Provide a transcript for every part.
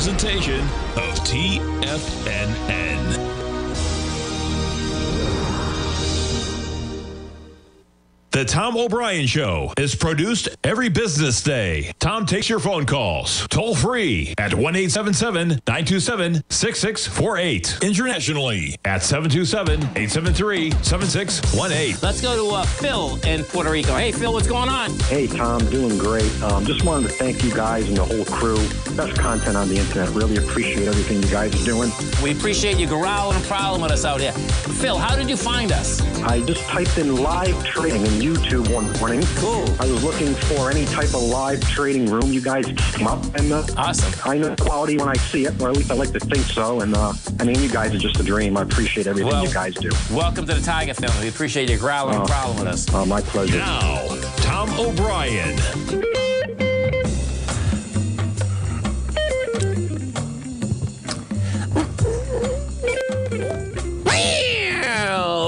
presentation of TFNN. The Tom O'Brien Show is produced every business day. Tom takes your phone calls toll free at 1-877-927-6648. Internationally at 727-873-7618. Let's go to Phil in Puerto Rico. Hey, Phil, what's going on? Hey, Tom, doing great. Just wanted to thank you guys and the whole crew. Best content on the internet. Really appreciate everything you guys are doing. We appreciate you growling and prowling with us out here. Phil, how did you find us? I just typed in live trading in YouTube one morning. Cool. I was looking for any type of live trading room. You guys came up, and awesome. I know quality when I see it, or at least I like to think so. And I mean, you guys are just a dream. I appreciate everything you guys do. Welcome to the Tiger family. We appreciate you growling and prowling with us. Oh, my pleasure. Now, Tom O'Brien.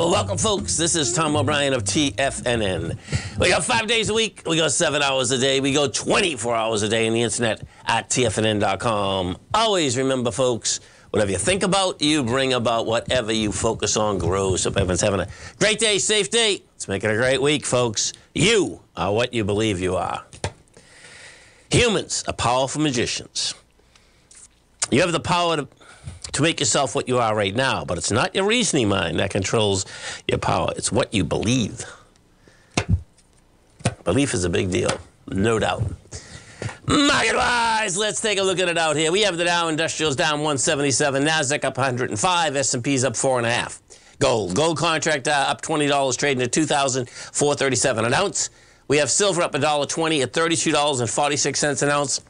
Welcome, folks. This is Tom O'Brien of TFNN. We go 5 days a week. We go 7 hours a day. We go 24 hours a day on the internet at TFNN.com. Always remember, folks, whatever you think about, you bring about. Whatever you focus on grows. So everyone's having a great day, safe day. Let's make it a great week, folks. You are what you believe you are. Humans are powerful magicians. You have the power to make yourself what you are right now, but it's not your reasoning mind that controls your power. It's what you believe. Belief is a big deal, no doubt. Market-wise, let's take a look at it out here. We have the Dow Industrials down 177, NASDAQ up 105, S&P's up 4.5. Gold contract up $20, trading at 2,437 an ounce. We have silver up $1.20 at $32.46 an ounce.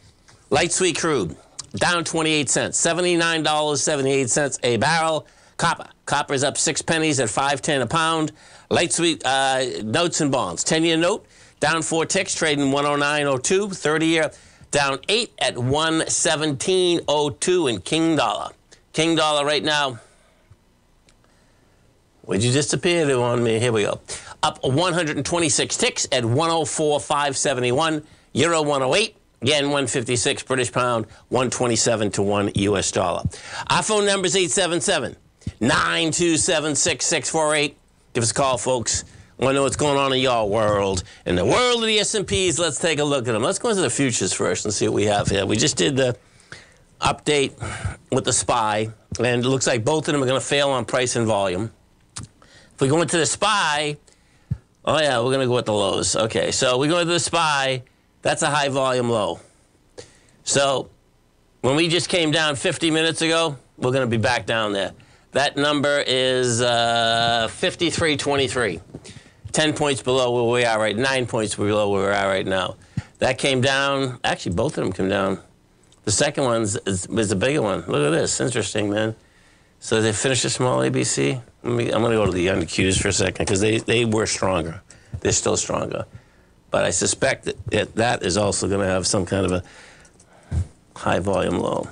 Light sweet crude down 28 cents, $79.78 a barrel. Copper is up 6 pennies at $5.10 a pound. Light sweet notes and bonds. 10-year note down 4 ticks, trading 109.02. 30-year down 8 at 117.02. And King Dollar. King Dollar right now. Where'd you disappear to on me? Here we go. Up 126 ticks at 104.571. Euro 108. Again, 156 British pound, 127 to 1 U.S. dollar. Our phone number is 877-927-6648. Give us a call, folks. I want to know what's going on in your world. In the world of the S&Ps, let's take a look at them. Let's go into the futures first and see what we have here. We just did the update with the SPY, and it looks like both of them are going to fail on price and volume. If we go into the SPY, oh, yeah, we're going to go with the lows. Okay, so we go into the SPY. That's a high volume low. So when we just came down 50 minutes ago, we're going to be back down there. That number is 53.23. 10 points below where we are right now. 9 points below where we are right now. That came down. Actually, both of them came down. The second one is the bigger one. Look at this. Interesting, man. So they finished a small ABC. I'm going to go to the NQs for a second because they were stronger. They're still stronger. But I suspect that is also going to have some kind of a high volume low.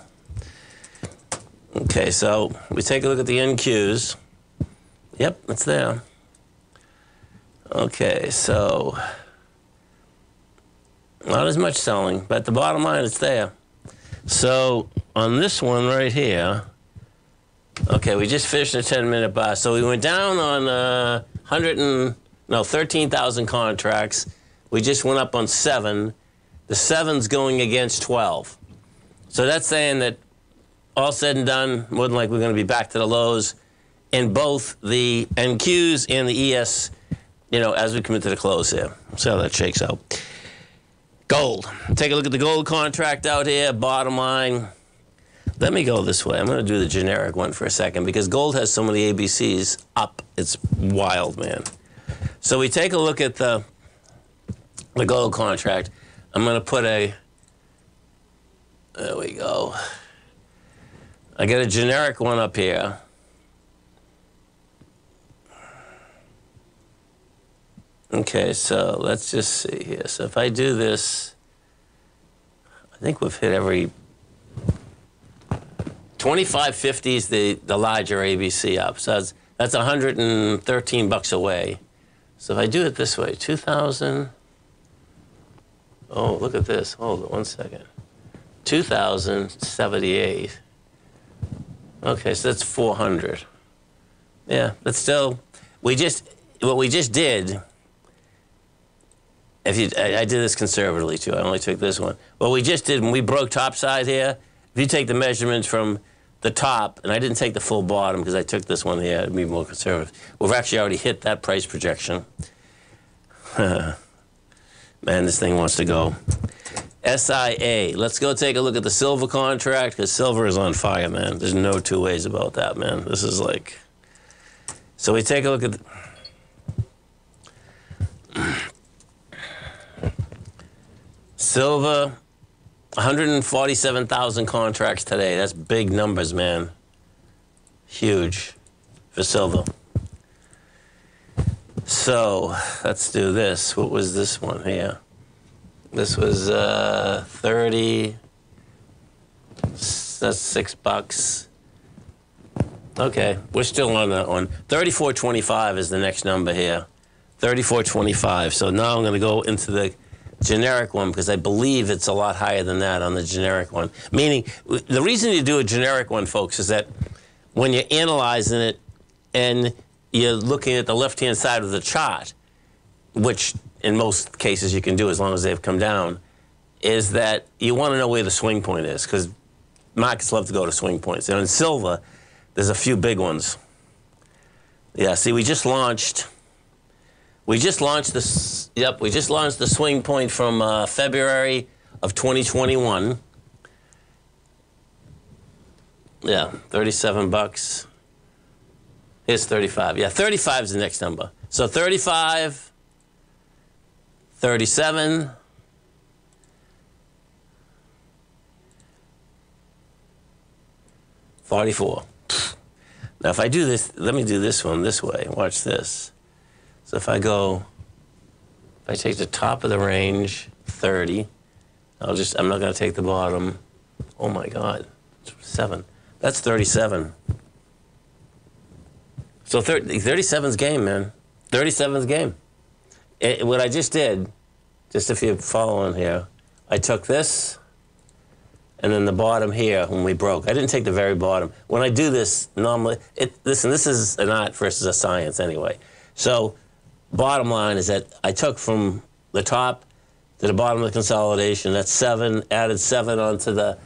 Okay, so we take a look at the NQs. Yep, it's there. Okay, so not as much selling, but the bottom line, it's there. So on this one right here, okay, we just finished a 10-minute buy. So we went down on 13,000 contracts. We just went up on 7. The 7's going against 12. So that's saying that all said and done, more than like we're going to be back to the lows in both the NQs and the ES, you know, as we come into the close here. See how that shakes out. Gold. Take a look at the gold contract out here, bottom line. Let me go this way. I'm going to do the generic one for a second because gold has so many ABCs up. It's wild, man. So we take a look at the gold contract. I'm going to put a, there we go. I get a generic one up here. Okay, so let's just see here. So if I do this, I think we've hit every 2550s, the larger ABC up. So that's 113 bucks away. So if I do it this way, 2,000. Oh, look at this. Hold on one second. 2,078. Okay, so that's 400. Yeah, but still, what we just did. If you, I did this conservatively too. I only took this one. What we just did when we broke topside here. If you take the measurements from the top, and I didn't take the full bottom because I took this one here to be more conservative. We've actually already hit that price projection. Man, this thing wants to go. SIA. Let's go take a look at the silver contract, because silver is on fire, man. There's no two ways about that, man. This is like... So we take a look at... Silver, 147,000 contracts today. That's big numbers, man. Huge for silver. So let's do this. What was this one here? This was 30, that's $6. Okay, we're still on that one. 34.25 is the next number here. 34.25, so now I'm gonna go into the generic one because I believe it's a lot higher than that on the generic one. Meaning, the reason you do a generic one, folks, is that when you're analyzing it and you're looking at the left-hand side of the chart, which in most cases you can do as long as they've come down, is that you want to know where the swing point is, because markets love to go to swing points. And in silver, there's a few big ones. Yeah, see, we just launched the swing point from February of 2021. Yeah, $37. Here's 35. Yeah, 35 is the next number. So 35. 37, 44. Now, if I do this, let me do this one this way. Watch this. So if I go, if I take the top of the range, 30, I'm not going to take the bottom. Oh, my God. 7. That's 37. So 37's game, man. 37's game. What I just did, just if you're following here, I took this and then the bottom here when we broke. I didn't take the very bottom. When I do this, normally, listen, this is an art versus a science anyway. So bottom line is that I took from the top to the bottom of the consolidation. That's 7, added 7 onto the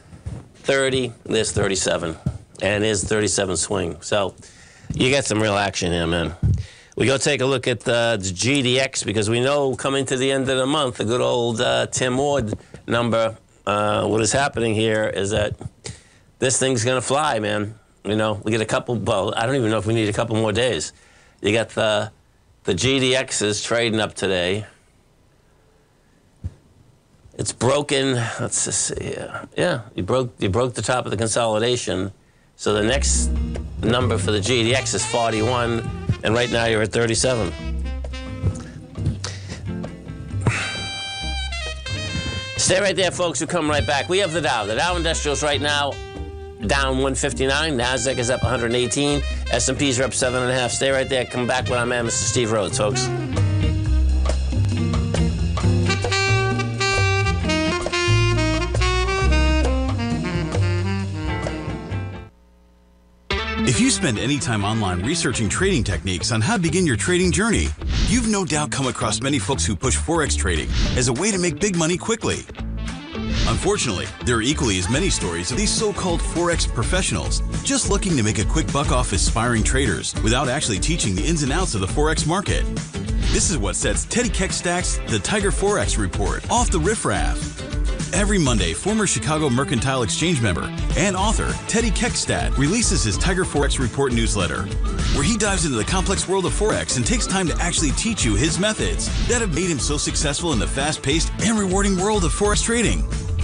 30. There's 37. And there's 37 swing. So you get some real action here, man. We go take a look at the GDX, because we know coming to the end of the month, the good old Tim Ward number, what is happening here is that this thing's going to fly, man. You know, we get a couple, well, I don't even know if we need a couple more days. You got the GDXs trading up today. It's broken, let's just see here. Yeah, you broke the top of the consolidation. So the next number for the GDX is 41. And right now you're at 37. Stay right there, folks. We'll come right back. We have the Dow. The Dow Industrials right now down 159. NASDAQ is up 118. S&Ps are up 7.5. Stay right there. Come back when I'm at Mr. Steve Rhodes, folks. If you spend any time online researching trading techniques on how to begin your trading journey, you've no doubt come across many folks who push Forex trading as a way to make big money quickly. Unfortunately, there are equally as many stories of these so-called Forex professionals just looking to make a quick buck off aspiring traders without actually teaching the ins and outs of the Forex market. This is what sets Teddy Kekstad's The Tiger Forex Report off the riffraff. Every Monday, former Chicago Mercantile Exchange member and author Teddy Kekstad releases his Tiger Forex Report newsletter, where he dives into the complex world of Forex and takes time to actually teach you his methods that have made him so successful in the fast-paced and rewarding world of Forex trading.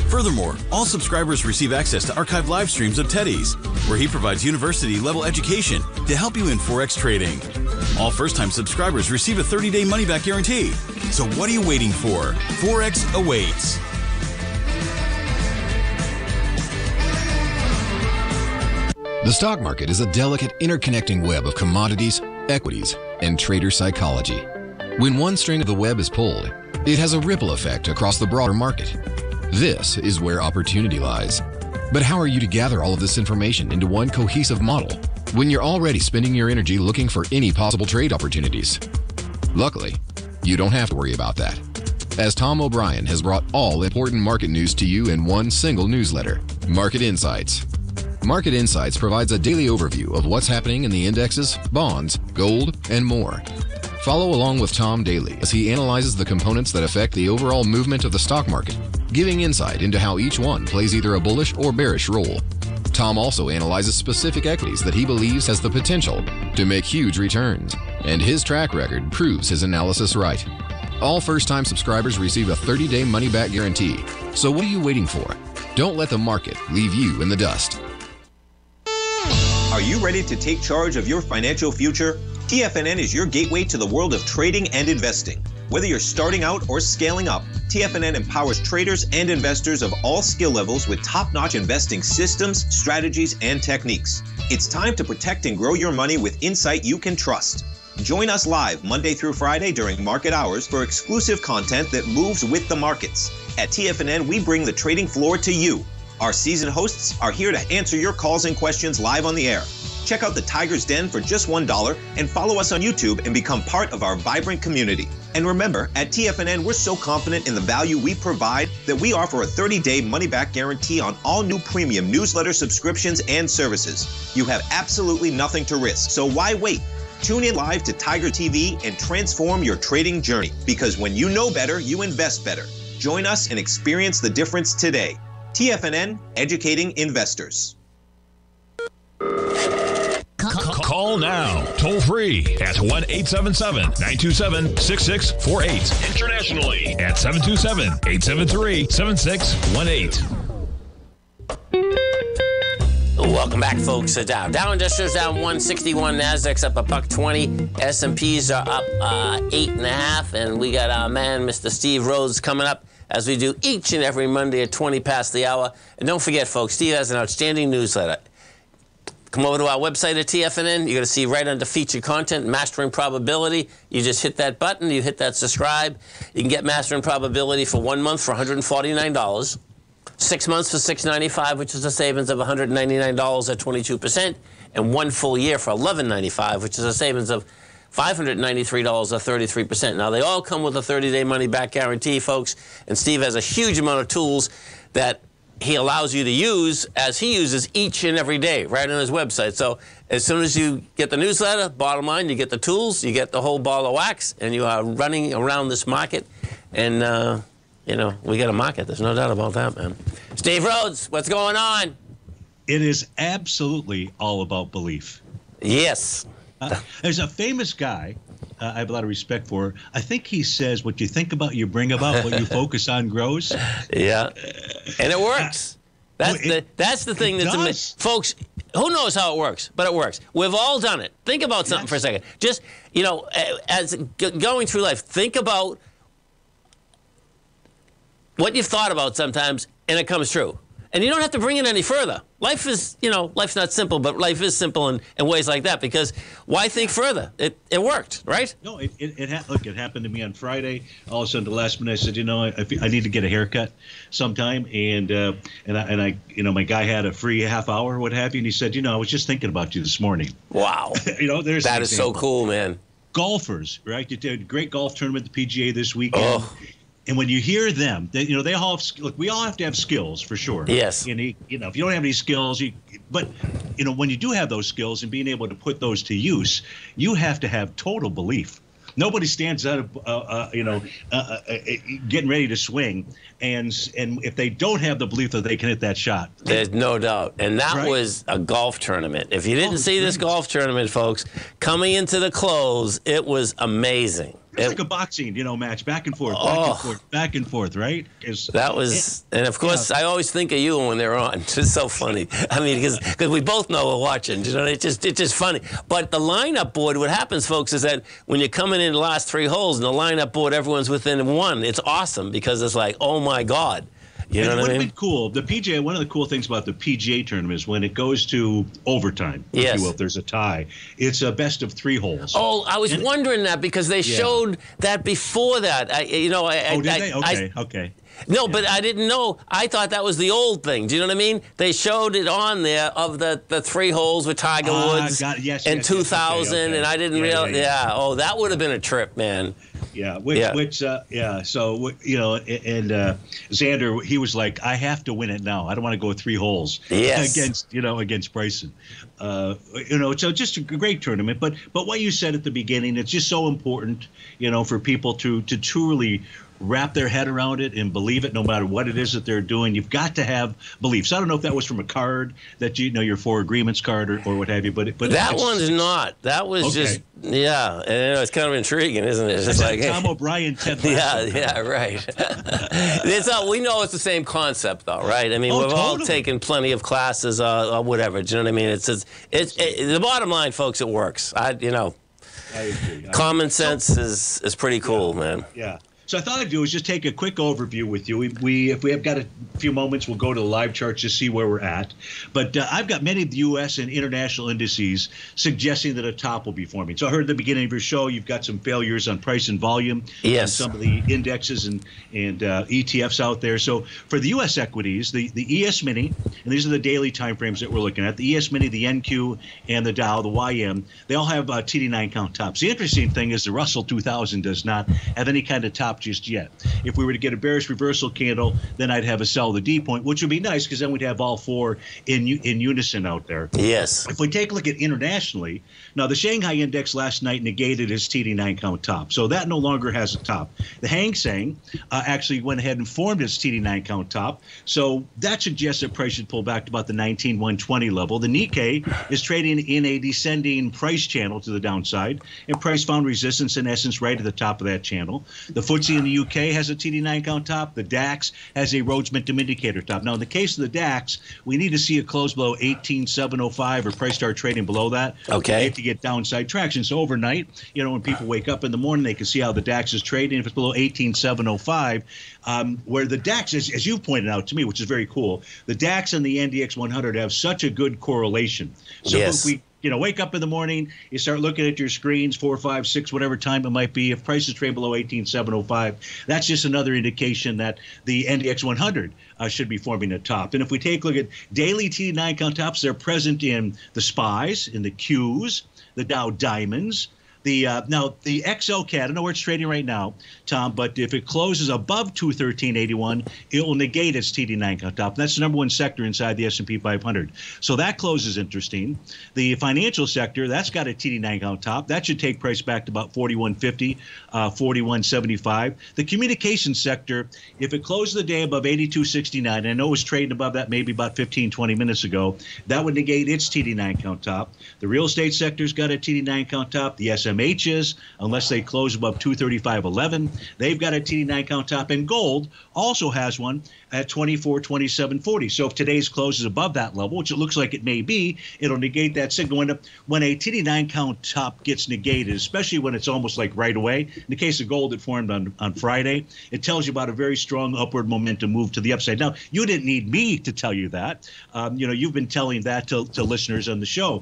Furthermore, all subscribers receive access to archived live streams of Teddy's, where he provides university-level education to help you in Forex trading. All first-time subscribers receive a 30-day money-back guarantee. So what are you waiting for? Forex awaits. The stock market is a delicate, interconnecting web of commodities, equities, and trader psychology. When one string of the web is pulled, it has a ripple effect across the broader market. This is where opportunity lies. But how are you to gather all of this information into one cohesive model when you're already spending your energy looking for any possible trade opportunities? Luckily, you don't have to worry about that, as Tom O'Brien has brought all important market news to you in one single newsletter, Market Insights. Market Insights provides a daily overview of what's happening in the indexes, bonds, gold, and more. Follow along with Tom daily as he analyzes the components that affect the overall movement of the stock market, giving insight into how each one plays either a bullish or bearish role. Tom also analyzes specific equities that he believes has the potential to make huge returns, and his track record proves his analysis right. All first-time subscribers receive a 30-day money-back guarantee. So what are you waiting for? Don't let the market leave you in the dust. Are you ready to take charge of your financial future? TFNN is your gateway to the world of trading and investing. Whether you're starting out or scaling up, TFNN empowers traders and investors of all skill levels with top-notch investing systems, strategies, and techniques. It's time to protect and grow your money with insight you can trust. Join us live Monday through Friday during market hours for exclusive content that moves with the markets. At TFNN, we bring the trading floor to you. Our seasoned hosts are here to answer your calls and questions live on the air. Check out the Tiger's Den for just $1 and follow us on YouTube and become part of our vibrant community. And remember, at TFNN, we're so confident in the value we provide that we offer a 30-day money-back guarantee on all new premium newsletter subscriptions and services. You have absolutely nothing to risk, so why wait? Tune in live to Tiger TV and transform your trading journey, because when you know better, you invest better. Join us and experience the difference today. TFNN, educating investors. Call now, toll free at 1-877-927-6648. Internationally at 727-873-7618. Welcome back, folks. Dow Industrials down 161, Nasdaq's up $1.20, S&Ps are up 8.5, and we got our man, Mr. Steve Rhodes, coming up, as we do each and every Monday at 20 past the hour. And don't forget, folks, Steve has an outstanding newsletter. Come over to our website at TFNN. You're going to see right under Featured Content, Mastering Probability. You just hit that button. You hit that subscribe. You can get Mastering Probability for 1 month for $149, 6 months for $695, which is a savings of $199 at 22%, and 1 full year for $1,195, which is a savings of $593 or 33%. Now, they all come with a 30-day money-back guarantee, folks, and Steve has a huge amount of tools that he allows you to use as he uses each and every day right on his website. So as soon as you get the newsletter, bottom line, you get the tools, you get the whole ball of wax, and you are running around this market. And, you know, we got a market. There's no doubt about that, man. Steve Rhodes, what's going on? It is absolutely all about belief. Yes. There's a famous guy I have a lot of respect for. I think he says, what you think about, you bring about. What you focus on grows. Yeah. And it works. That's the thing that's, folks, who knows how it works, but it works. We've all done it. Think about something for a second. Just, you know, as going through life, think about what you've thought about sometimes, and it comes true. And you don't have to bring it any further. Life is, you know, life's not simple, but life is simple in ways like that, because why think further? It worked, right? No, it happened to me on Friday. All of a sudden, the last minute, I said, you know, I need to get a haircut sometime. And I, you know, my guy had a free half hour, what have you, and he said, you know, I was just thinking about you this morning. Wow. You know, there's that is so cool, man. Golfers, right? You did a great golf tournament at the PGA this weekend. Oh. And when you hear them, you know, they all have, look, we all have to have skills for sure. Yes. And you know, if you don't have any skills, but, you know, when you do have those skills and being able to put those to use, you have to have total belief. Nobody stands out of, you know, getting ready to swing. And if they don't have the belief that they can hit that shot. There's no doubt. And that was a golf tournament. If you didn't see this golf tournament, folks, coming into the close, it was amazing. It's like a boxing, you know, match, back and forth, back and forth, back and forth, right? That was, and of course, I always think of you when they're on. It's just so funny. I mean, because we both know we're watching, you know, it's just funny. But the lineup board, what happens, folks, is that when you're coming in the last 3 holes and the lineup board, everyone's within one. It's awesome because it's like, oh my God. You know what I mean? It would have been cool. The PGA, one of the cool things about the PGA tournament is when it goes to overtime, if you will, if there's a tie, it's a best of 3 holes. Oh, I was wondering that because they showed that before that. I, you know, I, oh, did I, they? Okay, okay. No, but I didn't know. I thought that was the old thing. Do you know what I mean? They showed it on there of the three holes with Tiger Woods in 2000, and I didn't realize. Yeah. Oh, that would have been a trip, man. Yeah. So, you know, and Xander, he was like, I have to win it now. I don't want to go three holes against Bryson. You know, so just a great tournament. But what you said at the beginning, it's just so important, you know, for people to truly wrap their head around it and believe it, no matter what it is that they're doing. You've got to have beliefs. I don't know if that was from a card that your four agreements card or what have you, but that one's not. That was just and it's kind of intriguing, isn't it? It's just like Tom O'Brien, Ted. Right. It's we know it's the same concept though, right? I mean, we've all taken plenty of classes or whatever. Do you know what I mean? It's the bottom line, folks. It works. I agree. Common sense is pretty cool, man. Yeah. So I thought I'd do is just take a quick overview with you. If we have got a few moments, we'll go to the live charts to see where we're at. But I've got many of the U.S. and international indices suggesting that a top will be forming. So I heard at the beginning of your show, you've got some failures on price and volume. Yes. On some of the indexes and ETFs out there. So for the U.S. equities, the ES Mini, and these are the daily time frames that we're looking at, the ES Mini, the NQ, and the Dow, the YM, they all have TD9 count tops. The interesting thing is the Russell 2000 does not have any kind of top just yet. If we were to get a bearish reversal candle, then I'd have a sell the D point, which would be nice because then we'd have all four in unison out there. Yes. If we take a look at internationally, now the Shanghai index last night negated its TD9 count top, so that no longer has a top. The Hang Seng actually went ahead and formed its TD9 count top, so that suggests that price should pull back to about the 19,120 level. The Nikkei is trading in a descending price channel to the downside, and price found resistance in essence right at the top of that channel. The FTSE in the UK has a TD9 count top. The DAX has a Rhodes Momentum Indicator top. Now, in the case of the DAX, we need to see a close below 18,705 or price start trading below that. Okay. To get downside traction. So overnight, you know, when people wake up in the morning, they can see how the DAX is trading. If it's below 18,705, where the DAX is, as you pointed out to me, which is very cool, the DAX and the NDX100 have such a good correlation. So yes. If we wake up in the morning, you start looking at your screens, 4, 5, 6, whatever time it might be. If prices trade below 18,705, that's just another indication that the NDX100 should be forming a top. And if we take a look at daily TD9 count tops, they're present in the SPYs, in the Qs, the Dow Diamonds. Now, the XLC, I don't know where it's trading right now, Tom, but if it closes above 213.81, it will negate its TD9 count top. That's the number one sector inside the S&P 500. So that close is interesting. The financial sector, that's got a TD9 count top. That should take price back to about 41.50, 41.75. The communication sector, if it closes the day above 82.69, and I know it was trading above that maybe about 15, 20 minutes ago, that would negate its TD9 count top. The real estate sector's got a TD9 count top. The SMHs, unless they close above 235.11, they've got a TD9 count top, and gold also has one at 24.27.40. So if today's close is above that level, which it looks like it may be, it'll negate that signal. And when a TD9 count top gets negated, especially when it's almost like right away, in the case of gold that formed on Friday, it tells you about a very strong upward momentum move to the upside. Now, you didn't need me to tell you that. You've been telling that to listeners on the show.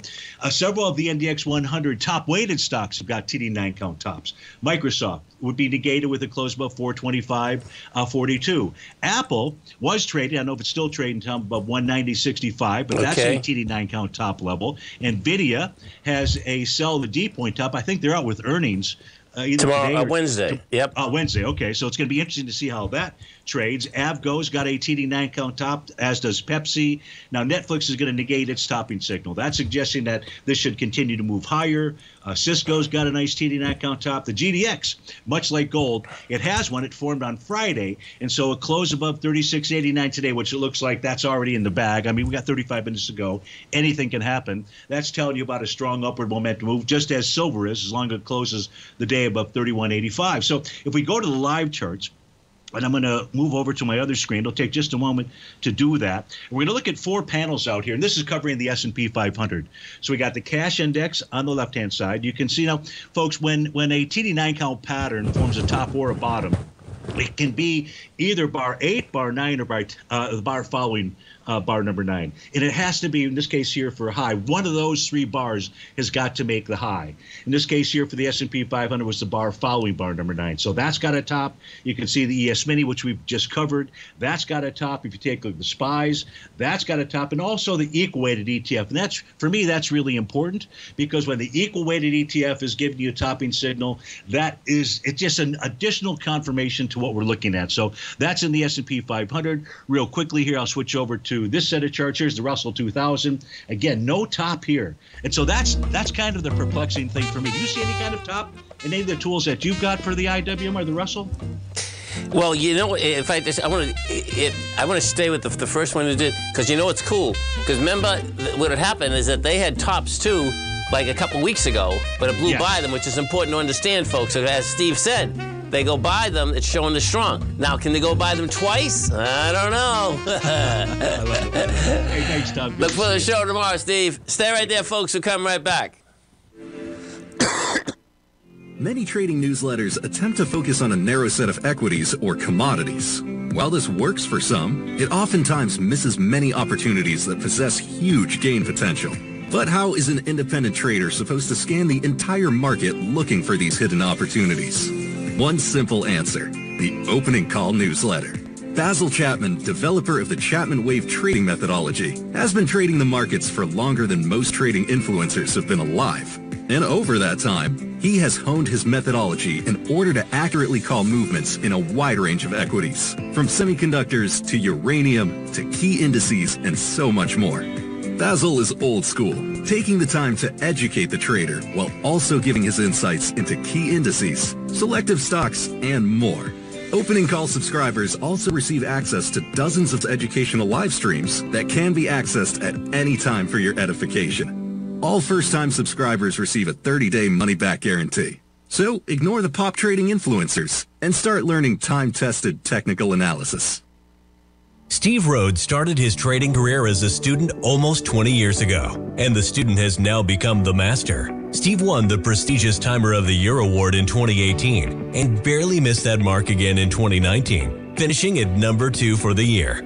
Several of the NDX100 top-weighted stocks have got TD9 count tops. Microsoft would be negated with a close above 425.42. Apple was trading, I don't know if it's still trading, Tom, above 190.65, but that's a TD9 count top level. NVIDIA has a sell the D point top. I think they're out with earnings. Tomorrow, Wednesday. Yep. Wednesday. Okay. So it's going to be interesting to see how that trades. Avgo's got a TD9 count top, as does Pepsi. Now, Netflix is going to negate its topping signal. That's suggesting that this should continue to move higher. Cisco's got a nice TD9 count top. The GDX, much like gold, it has one. It formed on Friday, and so it closed above 36.89 today, which it looks like that's already in the bag. I mean, we got 35 minutes to go. Anything can happen. That's telling you about a strong upward momentum move, just as silver is, as long as it closes the day above 31.85. So if we go to the live charts, and I'm going to move over to my other screen. It'll take just a moment to do that. We're going to look at four panels out here, and this is covering the S&P 500. So we got the cash index on the left-hand side. You can see now, folks, when a TD9 count pattern forms a top or a bottom, it can be either bar 8, bar 9, or bar the bar following bar number 9. And it has to be, in this case here, for a high. One of those three bars has got to make the high. In this case here for the S&P 500 was the bar following bar number 9. So that's got a top. You can see the ES Mini, which we've just covered. That's got a top. If you take a look at the SPYs, that's got a top. And also the equal-weighted ETF. And that's, for me, that's really important, because when the equal-weighted ETF is giving you a topping signal, that is, it's just an additional confirmation to what we're looking at. So that's in the S&P 500. Real quickly here, I'll switch over to this set of charts. Here's the Russell 2000. Again, no top here. And so that's kind of the perplexing thing for me. Do you see any kind of top in any of the tools that you've got for the IWM or the Russell? Well, you know, in fact, I want to stay with the first one to do, because you know it's cool. Because remember, what had happened is that they had tops too, like a couple weeks ago, but it blew by them, which is important to understand, folks. So as Steve said, they go buy them, it's showing the strong. Now, can they go buy them twice? I don't know. Hey, thanks, Tom. Look for the show tomorrow, Steve. Stay right there, folks. We'll come right back. Many trading newsletters attempt to focus on a narrow set of equities or commodities. While this works for some, it oftentimes misses many opportunities that possess huge gain potential. But how is an independent trader supposed to scan the entire market looking for these hidden opportunities? One simple answer: the Opening Call newsletter. Basil Chapman, developer of the Chapman Wave trading methodology, has been trading the markets for longer than most trading influencers have been alive. And over that time, he has honed his methodology in order to accurately call movements in a wide range of equities, from semiconductors to uranium to key indices and so much more. Basil is old school, taking the time to educate the trader while also giving his insights into key indices, selective stocks, and more. Opening Call subscribers also receive access to dozens of educational live streams that can be accessed at any time for your edification. All first-time subscribers receive a 30-day money-back guarantee. So ignore the pop trading influencers and start learning time-tested technical analysis. Steve Rhodes started his trading career as a student almost 20 years ago, and the student has now become the master. Steve won the prestigious Timer of the Year award in 2018 and barely missed that mark again in 2019, finishing at number 2 for the year.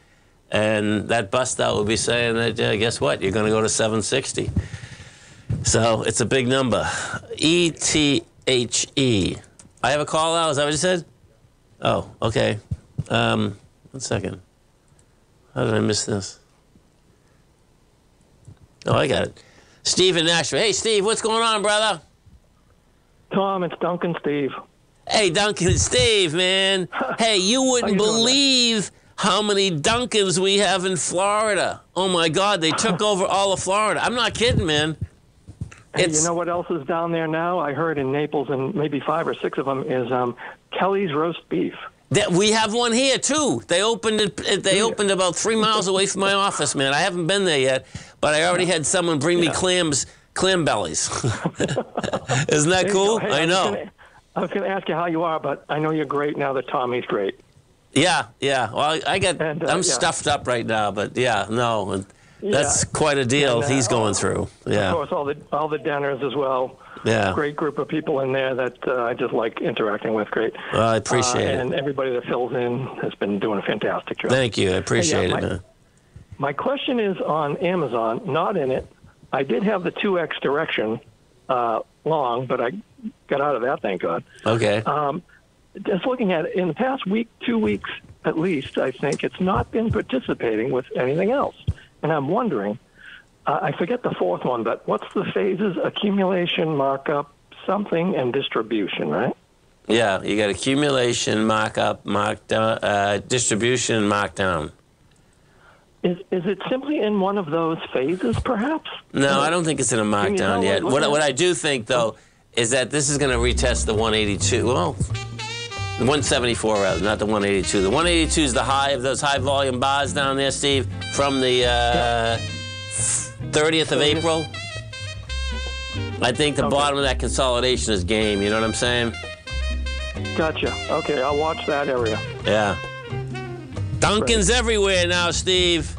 And that bust out will be saying that, guess what? You're going to go to 760. So it's a big number. ETHE. I have a call out. Is that what you said? Oh, okay. 1 second. How did I miss this? Oh, I got it. Steve in Nashville. Hey, Steve, what's going on, brother? Tom, it's Duncan Steve. Hey, Duncan Steve, man. Hey, you wouldn't believe how many Duncans we have in Florida. Oh, my God, they took over all of Florida. I'm not kidding, man. Hey, you know what else is down there now? I heard in Naples, and maybe 5 or 6 of them, is Kelly's Roast Beef. That we have one here, too. They opened it. They opened about 3 miles away from my office, man. I haven't been there yet, but I already had someone bring me clam bellies. Isn't that cool? Hey, I know. I was going to ask you how you are, but I know you're great now that Tommy's great. Yeah, yeah. Well, I'm stuffed up right now, but yeah, no, that's quite a deal he's going through. Yeah, of course, all the dinners as well. Yeah, great group of people in there that I just like interacting with. Great. Well, I appreciate it. And everybody that fills in has been doing a fantastic job. Thank you, I appreciate it. My question is on Amazon. Not in it. I did have the 2x Direxion long, but I got out of that, thank God. Okay. Just looking at it, in the past week, 2 weeks at least, I think, it's not been participating with anything else. And I'm wondering, I forget the fourth one, but what's the phases? Accumulation, markup, something, and distribution, right? Yeah, you got accumulation, markup, markdown, distribution, markdown. Is it simply in one of those phases, perhaps? No, I don't think it's in a markdown yet. What I do think, though, is that this is going to retest the 182. Well, the 174, rather, not the 182. The 182 is the high of those high-volume bars down there, Steve, from the 30th of April. I think the bottom of that consolidation is game, you know what I'm saying? Gotcha. Okay, I'll watch that area. Yeah. Duncan's everywhere now, Steve.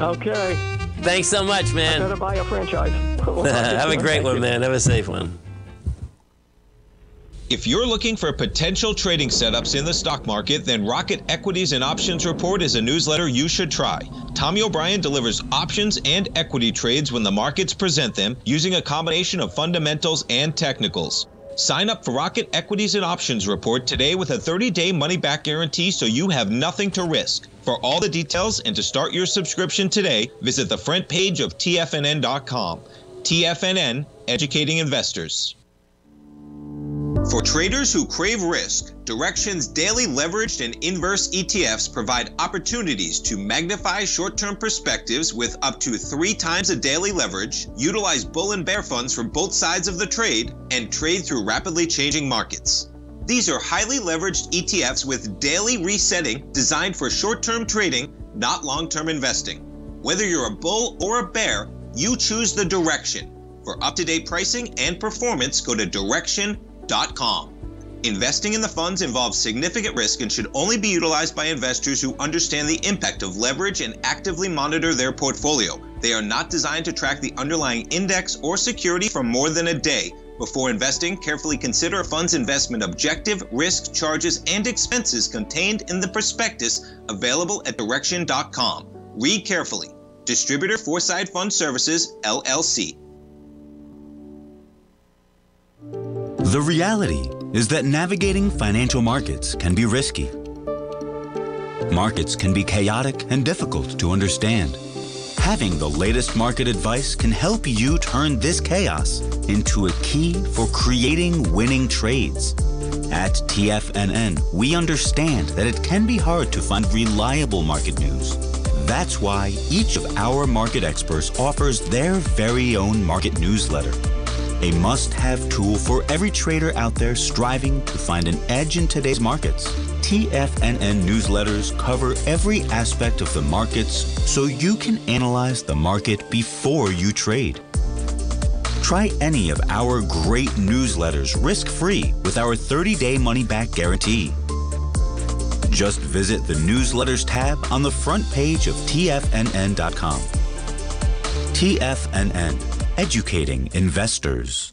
Okay. Thanks so much, man. I better buy a franchise. Have a great one, man. Have a safe one. If you're looking for potential trading setups in the stock market, then Rocket Equities and Options Report is a newsletter you should try. Tommy O'Brien delivers options and equity trades when the markets present them, using a combination of fundamentals and technicals. Sign up for Rocket Equities and Options Report today with a 30-day money-back guarantee, so you have nothing to risk. For all the details and to start your subscription today, visit the front page of TFNN.com. TFNN, educating investors. For traders who crave risk, Direxion's daily leveraged and inverse ETFs provide opportunities to magnify short-term perspectives with up to 3 times a daily leverage, utilize bull and bear funds from both sides of the trade, and trade through rapidly changing markets. These are highly leveraged ETFs with daily resetting designed for short-term trading, not long-term investing. Whether you're a bull or a bear, you choose the Direxion. For up-to-date pricing and performance, go to Direxion.com. Investing in the funds involves significant risk and should only be utilized by investors who understand the impact of leverage and actively monitor their portfolio. They are not designed to track the underlying index or security for more than a day. Before investing, carefully consider a fund's investment objective, risk, charges, and expenses contained in the prospectus available at Direxion.com. Read carefully. Distributor Foreside Fund Services, LLC. The reality is that navigating financial markets can be risky. Markets can be chaotic and difficult to understand. Having the latest market advice can help you turn this chaos into a key for creating winning trades. At TFNN, we understand that it can be hard to find reliable market news. That's why each of our market experts offers their very own market newsletter, a must-have tool for every trader out there striving to find an edge in today's markets. TFNN newsletters cover every aspect of the markets so you can analyze the market before you trade. Try any of our great newsletters risk-free with our 30-day money-back guarantee. Just visit the Newsletters tab on the front page of TFNN.com. TFNN. Educating investors.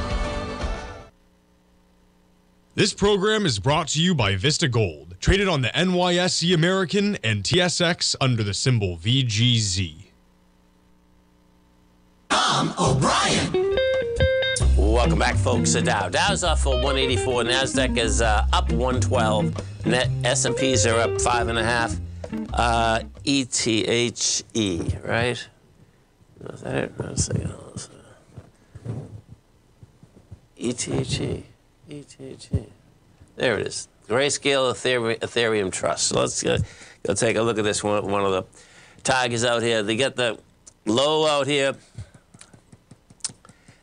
This program is brought to you by Vista Gold, traded on the NYSE American and TSX under the symbol VGZ. Tom O'Brien. Welcome back, folks, to Dow. Dow's up for 184. NASDAQ is up 112. Net S&Ps are up 5.5. ETHE, right? Is that it? One second. ETHE. There it is. Grayscale Ethereum Trust. So let's go take a look at this one. One of the tigers out here. They got the low out here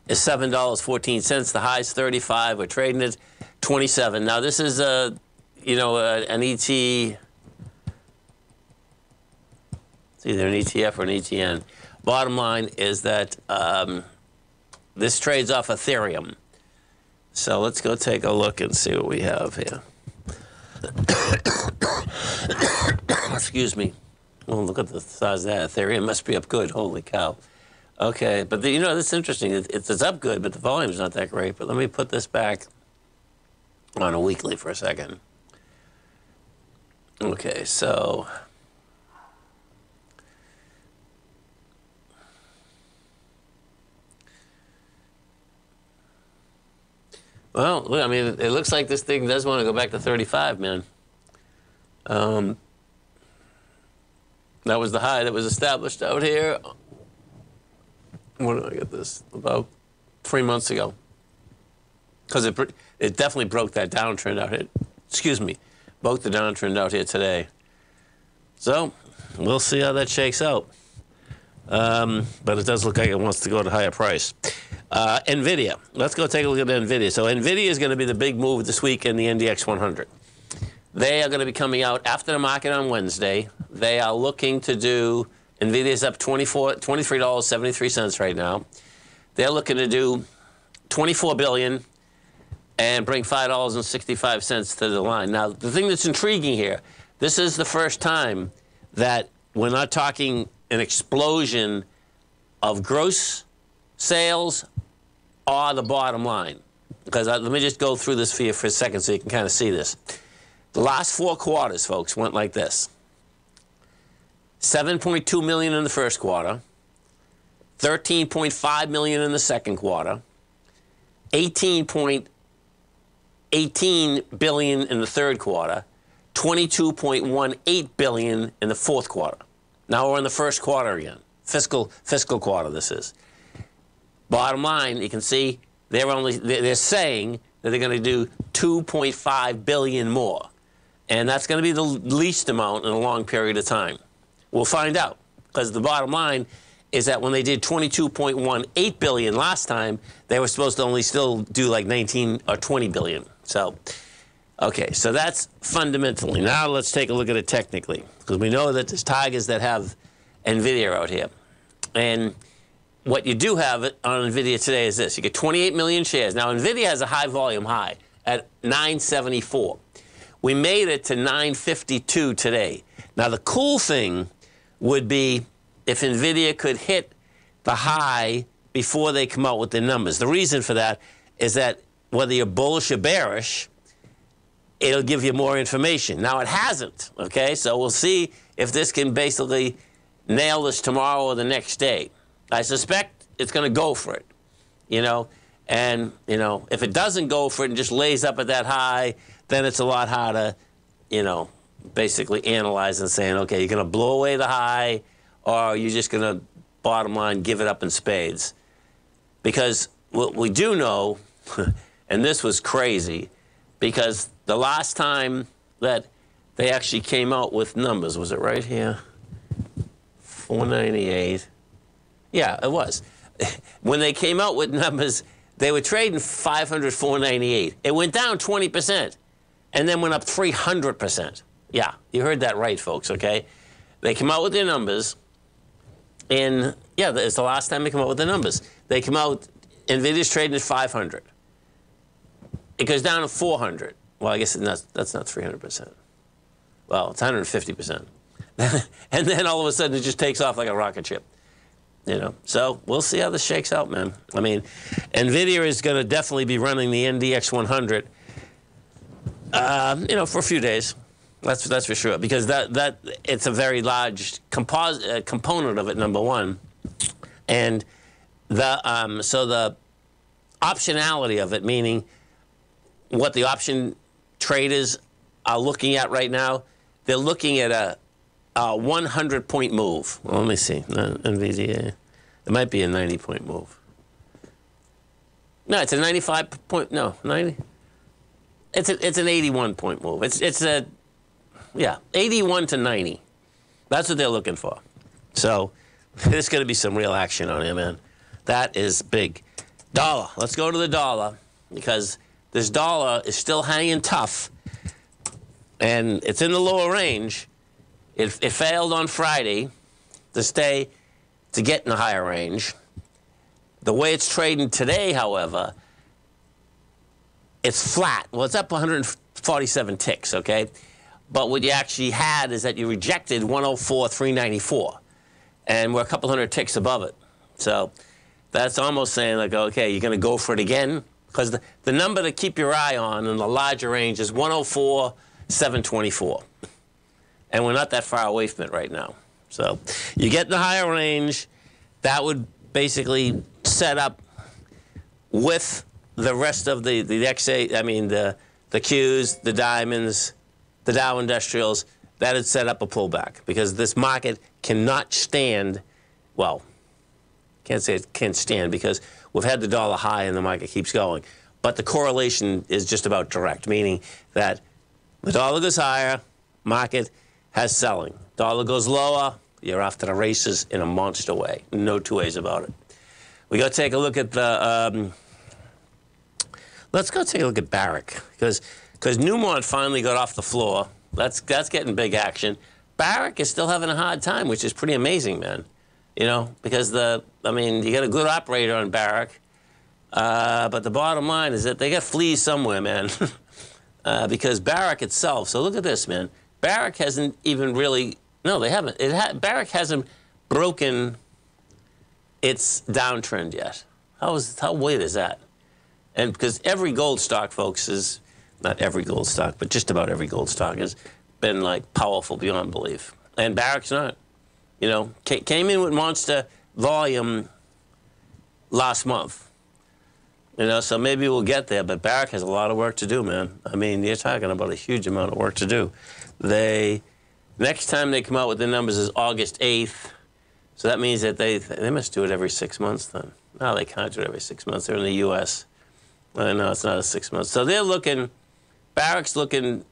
is $7.14. The high's 35. We're trading at 27. Now this is a an ET. It's either an ETF or an ETN. Bottom line is that this trades off Ethereum. So let's go take a look and see what we have here. Excuse me. Well, look at the size of that. Ethereum must be up good. Holy cow. Okay, but the, that's interesting. It's up good, but the volume's not that great. But let me put this back on a weekly for a second. Okay, so... Well, I mean, it looks like this thing does want to go back to 35, man. That was the high that was established out here. When did I get this? About 3 months ago. Because it definitely broke that downtrend out here. Excuse me. Broke the downtrend out here today. So, we'll see how that shakes out. But it does look like it wants to go to a higher price. NVIDIA. Let's go take a look at NVIDIA. So NVIDIA is going to be the big move this week in the NDX100. They are going to be coming out after the market on Wednesday. They are looking to do, NVIDIA's up $23.73 right now. They're looking to do $24 billion and bring $5.65 to the line. Now, the thing that's intriguing here, this is the first time that we're not talking an explosion of gross sales are the bottom line. Because let me just go through this for you for a second so you can kind of see this. The last 4 quarters, folks, went like this. 7.2 million in the first quarter, 13.5 million in the second quarter, 18.18 billion in the third quarter, 22.18 billion in the fourth quarter. Now we're in the first quarter again. Fiscal quarter this is. Bottom line, you can see they're saying that they're going to do 2.5 billion more, and that's going to be the least amount in a long period of time. We'll find out, because the bottom line is that when they did 22.18 billion last time, they were supposed to only still do like 19 or 20 billion. So, okay, so that's fundamentally. Now let's take a look at it technically, because we know that there's tigers that have NVIDIA out here, and what you do have on NVIDIA today is this. You get 28 million shares. Now, NVIDIA has a high volume high at 974. We made it to 952 today. Now, the cool thing would be if NVIDIA could hit the high before they come out with their numbers. The reason for that is that whether you're bullish or bearish, it'll give you more information. Now, it hasn't, okay? So we'll see if this can basically nail this tomorrow or the next day. I suspect it's going to go for it, you know? And, you know, if it doesn't go for it and just lays up at that high, then it's a lot harder, you know, basically analyze and saying, okay, you're going to blow away the high or you're just going to, bottom line, give it up in spades. Because what we do know, and this was crazy, because the last time that they actually came out with numbers, was it right here? 498. Yeah, it was. When they came out with numbers, they were trading 500, 498. It went down 20% and then went up 300%. Yeah, you heard that right, folks, okay? They came out with their numbers, and yeah, it's the last time they come out with the numbers. They come out, NVIDIA's trading at 500. It goes down to 400. Well, I guess that's not 300%. Well, it's 150%. And then all of a sudden it just takes off like a rocket ship. You know, so we'll see how this shakes out, man. I mean, NVIDIA is going to definitely be running the NDX100, you know, for a few days. That's for sure, because it's a very large component of it, number one, and so the optionality of it, meaning what the option traders are looking at right now, they're looking at a 100-point move. Well, let me see, NVIDIA. It might be a 90-point move. No, it's a 95-point. No, 90. It's an 81-point move. It's a, yeah, 81 to 90. That's what they're looking for. So there's going to be some real action on here, man. That is big. Dollar. Let's go to the dollar, because this dollar is still hanging tough, and it's in the lower range. It failed on Friday to stay, to get in the higher range. The way it's trading today, however, it's flat. Well, it's up 147 ticks, okay? But what you actually had is that you rejected 104,394, and we're a couple hundred ticks above it. So that's almost saying, like, okay, you're going to go for it again? Because the number to keep your eye on in the larger range is 104,724. And we're not that far away from it right now. So you get in the higher range, that would basically set up with the rest of the XA, I mean, the Qs, the diamonds, the Dow Industrials, that had set up a pullback, because this market cannot stand, well, can't say it can't stand, because we've had the dollar high and the market keeps going. But the correlation is just about direct, meaning that the dollar goes higher, market has selling. Dollar goes lower, you're off to the races in a monster way. No two ways about it. We go take a look at the, let's go take a look at Barrick, because Newmont finally got off the floor. That's getting big action. Barrick is still having a hard time, which is pretty amazing, man. You know, because I mean, you got a good operator on Barrick, but the bottom line is that they got fleas somewhere, man. Because Barrick itself, so look at this, man. Barrick hasn't even really, no, they haven't. Barrick hasn't broken its downtrend yet. How weird is that? And because every gold stock, folks, is, not every gold stock, but just about every gold stock has been, like, powerful beyond belief. And Barrick's not. You know, came in with monster volume last month. You know, so maybe we'll get there, but Barrick has a lot of work to do, man. I mean, you're talking about a huge amount of work to do. Next time they come out with the numbers is August 8th. So that means that they must do it every 6 months then. No, they can't do it every 6 months. They're in the U.S. No, it's not a 6 months. So they're looking, Barrick's looking,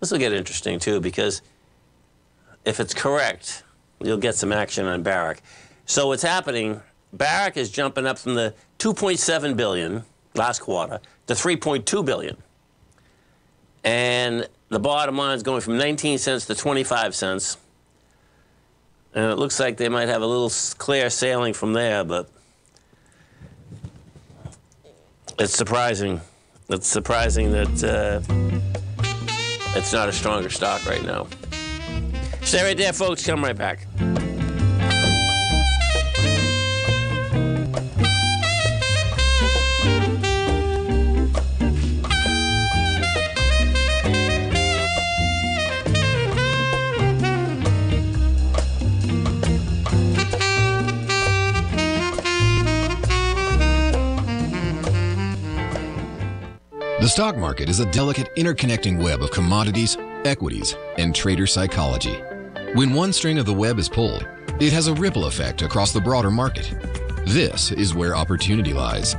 this will get interesting too, because if it's correct, you'll get some action on Barrick. So what's happening, Barrick is jumping up from the 2.7 billion last quarter to 3.2 billion. And the bottom line is going from 19 cents to 25 cents. And it looks like they might have a little clear sailing from there, but it's surprising. It's surprising that it's not a stronger stock right now. Stay right there, folks. Come right back. The stock market is a delicate interconnecting web of commodities, equities, and trader psychology. When one string of the web is pulled, it has a ripple effect across the broader market. This is where opportunity lies.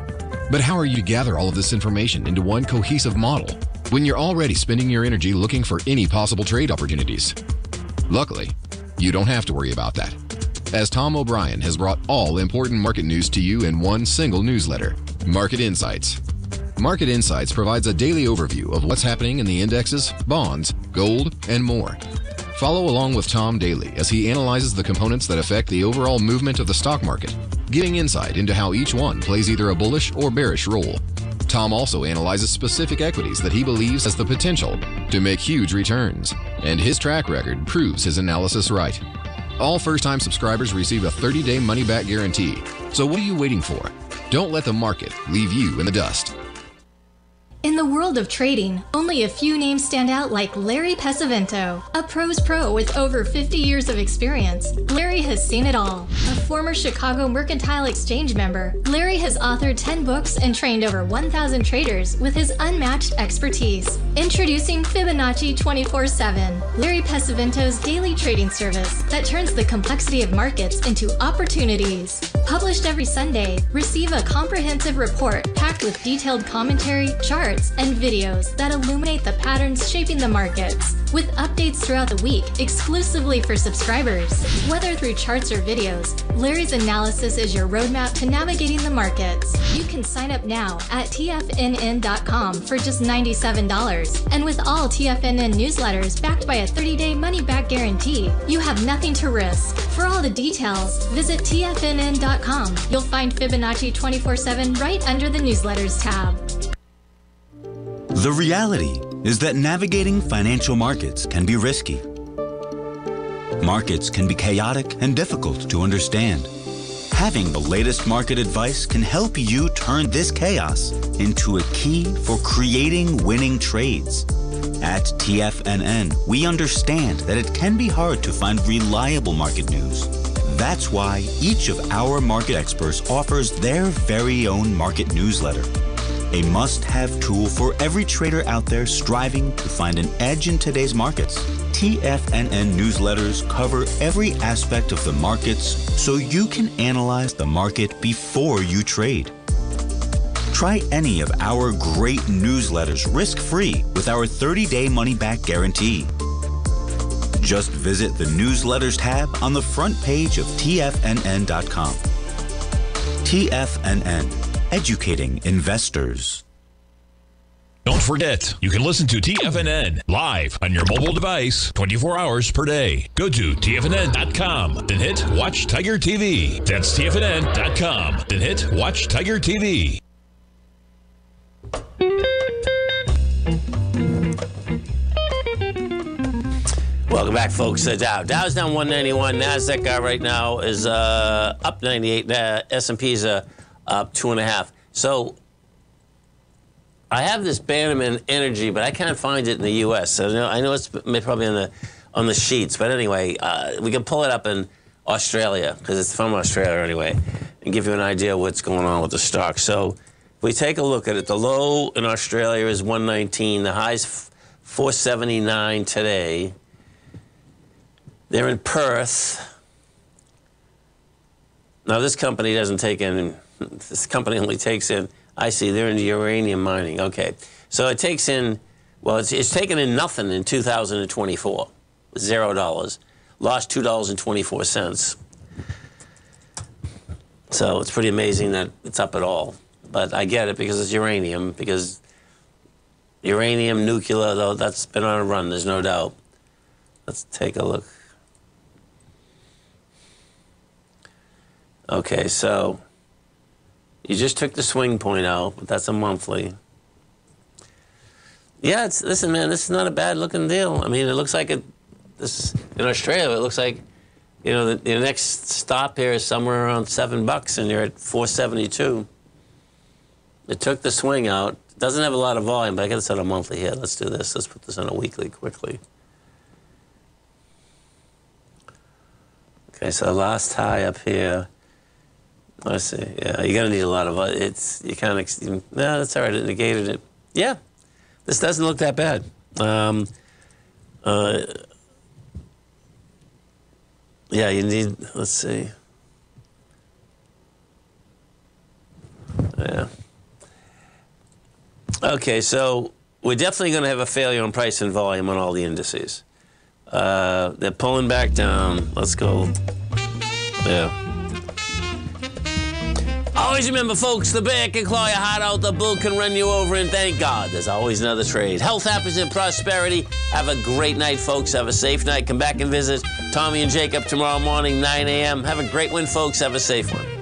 But how are you to gather all of this information into one cohesive model when you're already spending your energy looking for any possible trade opportunities? Luckily, you don't have to worry about that, as Tom O'Brien has brought all important market news to you in one single newsletter, Market Insights. Market Insights provides a daily overview of what's happening in the indexes, bonds, gold, and more. Follow along with Tom daily as he analyzes the components that affect the overall movement of the stock market, giving insight into how each one plays either a bullish or bearish role. Tom also analyzes specific equities that he believes has the potential to make huge returns, and his track record proves his analysis right. All first-time subscribers receive a 30-day money-back guarantee. So what are you waiting for? Don't let the market leave you in the dust. In the world of trading, only a few names stand out like Larry Pesavento, a pro's pro with over 50 years of experience. Larry has seen it all. A former Chicago Mercantile Exchange member, Larry has authored 10 books and trained over 1,000 traders with his unmatched expertise. Introducing Fibonacci 24/7, Larry Pesavento's daily trading service that turns the complexity of markets into opportunities. Published every Sunday, receive a comprehensive report packed with detailed commentary, charts, and videos that illuminate the patterns shaping the markets, with updates throughout the week exclusively for subscribers. Whether through charts or videos, Larry's analysis is your roadmap to navigating the markets. You can sign up now at TFNN.com for just $97. And with all TFNN newsletters backed by a 30-day money-back guarantee, you have nothing to risk. For all the details, visit TFNN.com. You'll find Fibonacci 24/7 right under the Newsletters tab. The reality is that navigating financial markets can be risky. Markets can be chaotic and difficult to understand. Having the latest market advice can help you turn this chaos into a key for creating winning trades. At TFNN, we understand that it can be hard to find reliable market news. That's why each of our market experts offers their very own market newsletter. A must-have tool for every trader out there striving to find an edge in today's markets. TFNN newsletters cover every aspect of the markets so you can analyze the market before you trade. Try any of our great newsletters risk-free with our 30-day money-back guarantee. Just visit the Newsletters tab on the front page of TFNN.com. TFNN. Educating investors. Don't forget, you can listen to TFNN live on your mobile device 24 hours per day. Go to TFNN.com, then hit Watch Tiger TV. That's TFNN.com, then hit Watch Tiger TV. Welcome back, folks. Dow's down 191. NASDAQ right now is up 98. S&P's up 2.5. So I have this Bannerman energy, but I can't find it in the U.S. So I know it's probably on the sheets, but anyway, we can pull it up in Australia because it's from Australia anyway, and give you an idea of what's going on with the stock. So if we take a look at it, the low in Australia is 119, the high is 479 today. They're in Perth. Now this company doesn't take in. This company only takes in, I see, they're in uranium mining. Okay. So it takes in, well, it's taken in nothing in 2024. $0. Lost $2.24. So it's pretty amazing that it's up at all. But I get it because it's uranium, because uranium, nuclear, though, that's been on a run, there's no doubt. Let's take a look. Okay, so you just took the swing point out, but that's a monthly. Yeah, it's, listen, man, this is not a bad looking deal. I mean, it looks like this in Australia, it looks like, you know, the next stop here is somewhere around $7, and you're at 472. It took the swing out. It doesn't have a lot of volume, but I got this on a monthly here. Let's do this. Let's put this on a weekly quickly. Okay, so last high up here. I see. Yeah, you're gonna need a lot of it. You can't. No, that's all right. It negated it. Yeah, This doesn't look that bad. Yeah, you need, let's see. Yeah. Okay, so we're definitely going to have a failure on price and volume on all the indices. They're pulling back down. Let's go. Yeah. Always remember, folks, the bear can claw your heart out, the bull can run you over, and thank God there's always another trade. Health, happiness, and prosperity. Have a great night, folks. Have a safe night. Come back and visit Tommy and Jacob tomorrow morning, 9 a.m. Have a great one, folks. Have a safe one.